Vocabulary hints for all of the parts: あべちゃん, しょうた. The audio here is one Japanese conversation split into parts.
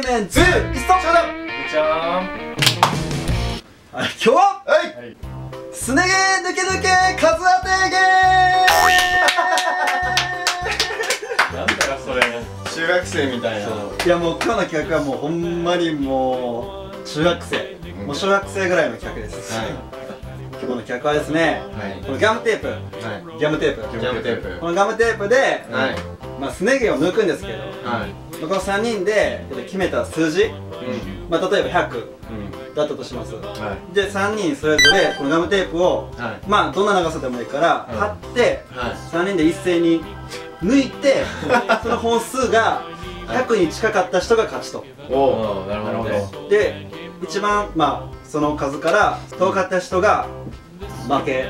け麺ズーイストショーだじゃーん。今日はすね毛抜け抜け数当てゲーなんだかそれ中学生みたいな。いやもう今日の企画はもうほんまにもう中学生、もう小学生ぐらいの企画です。今日の企画はですね、このガムテープ、このガムテープですね毛を抜くんですけど、この3人で決めた数字、例えば100だったとします。で3人それぞれこのガムテープをまあどんな長さでもいいから貼って、3人で一斉に抜いて、その本数が100に近かった人が勝ちと。なるほど。で一番まあその数から遠かった人が負け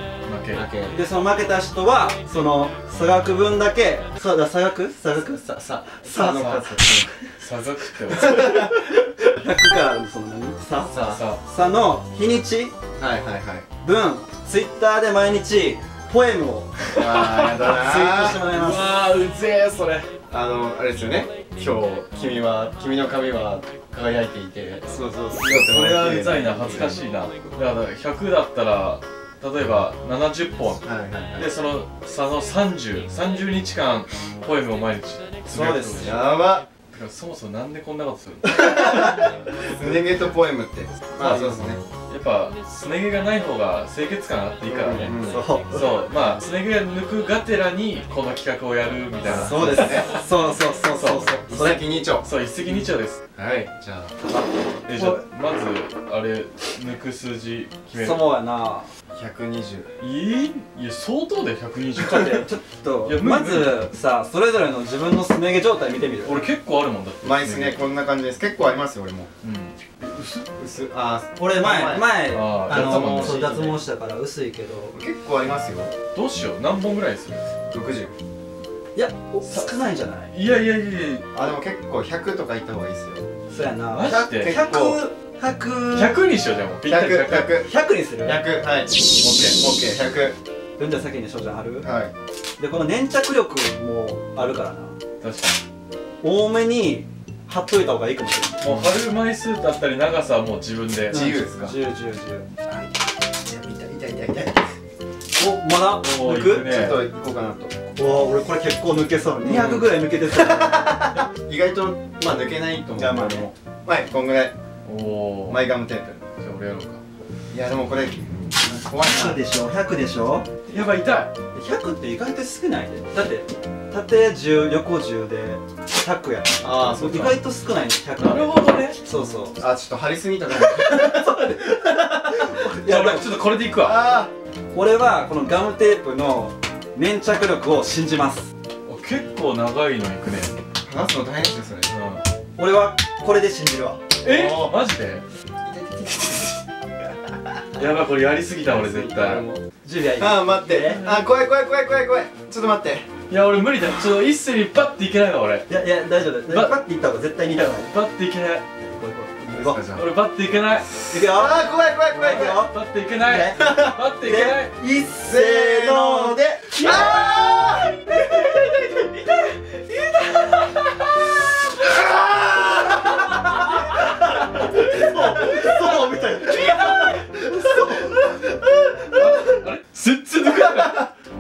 で、その負けた人はその差額分だけ、そうだ、差額の数、差額って100からその差の日にち分、ツイッターで毎日ポエムをツイートしてもらいます。あーうぜえ。それあれですよね、今日君の髪は輝いていて。そうそうそう、それはうざいな、恥ずかしいな。だから100だったら例えば70本で、その差の30日間ポエムを毎日。そうです。やば。だからそもそもなんでこんなことするの？すね毛とポエムって、まあそうですね、やっぱすね毛がない方が清潔感あっていいからね。そう、まあすね毛抜くがてらにこの企画をやるみたいな。そうですね、そう一石二鳥。そう、一石二鳥です。はい、じゃあまずあれ抜く数字決める。そうやな、120。いや相当で120。ちょっとまずさ、それぞれの自分のすね毛状態見てみる。俺結構あるもんだって。前すねこんな感じです。結構ありますよ俺も。薄あ俺前脱毛したから薄いけど結構ありますよ。どうしよう、何本ぐらいでする？60。いや少ないんじゃない？いやいやいや、あでも結構100とかいった方がいいですよ。そうやな、100にしよう。じゃあもう100にする。100、はい、 OKOK100。 じゃあ先に翔ちゃん貼る。はい。でこの粘着力もあるからな。確かに多めに貼っといた方がいいかもしれない。もう貼る枚数だったり長さはもう自分で自由ですか。自由。はい、痛い。お、まだ抜く？ちょっといこうかなと。おお、俺これ結構抜けそう。200ぐらい抜けてそう。意外とまあ抜けないと思う。じゃあまあでもはいこんぐらい。おお。前ガムテープ。じゃあ俺やろうか。いやでもこれ怖いな。100でしょ。やばい痛い。100って意外と少ないね。だって縦10横10で100や。ああそうか。意外と少ないね100。なるほどね。そうそう。あちょっと張りすぎたな。いや俺ちょっとこれでいくわ。俺はこのガムテープの粘着力を信じます。結構長いのいくね。離すの大変ですよそれ。俺はこれで信じるわ。えマジでやばい、これやりすぎた俺絶対。あー待って、あ怖い。ちょっと待って、いや俺無理だ、ちょっと一斉にバッていけないわ俺。いや大丈夫だよ、バッていった方が絶対に痛くない。バッていけない、俺バッていけない。いくよ。あー怖いよ。バッていけない、いっせーので。あーそうみたいな。あれ全然抜けない、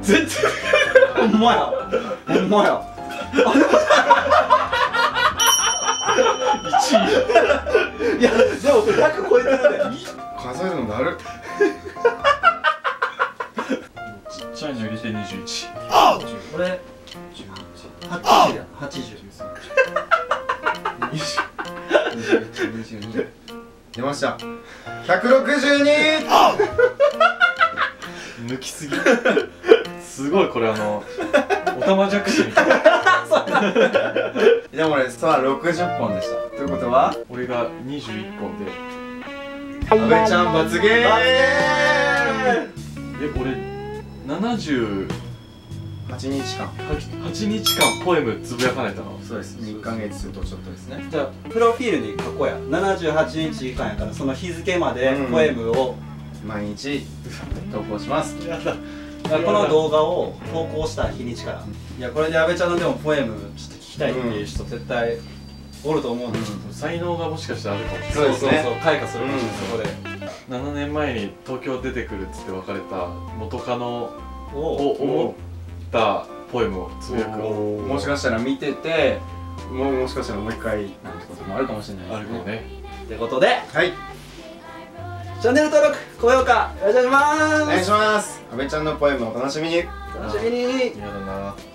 全然抜けない。ほんまや1位。いやでも100超えてるね。数えるのだる。ちっちゃいの入れて21。あこれ80やん。80出ました。162。抜きすぎすごい。これおたまじゃくしみたいな。でも俺さ60本でした。ということは俺が21本で。阿部ちゃん罰ゲーム。俺78日間、8日間ポエムつぶやかないと。そうです、1ヶ月とちょっとですね。じゃあプロフィールに書こうや。78日間やからその日付までポエムを毎日投稿します。この動画を投稿した日にちから。いやこれで阿部ちゃんのでもポエムちょっと聞きたいっていう人絶対おると思うんですけど、才能がもしかしたらあるかもしれない。そうそうそう、開花するかもしれない。そこで7年前に東京出てくるっつって別れた元カノを思ったポエムをつぶやく。もしかしたら見てて、もしかしたらもう一回なんてこともあるかもしれない。あるかもね。ってことで、はい。チャンネル登録、高評価、よろしくお願いします。お願いします。阿部ちゃんのポエムお楽しみに。楽しみに。やだな。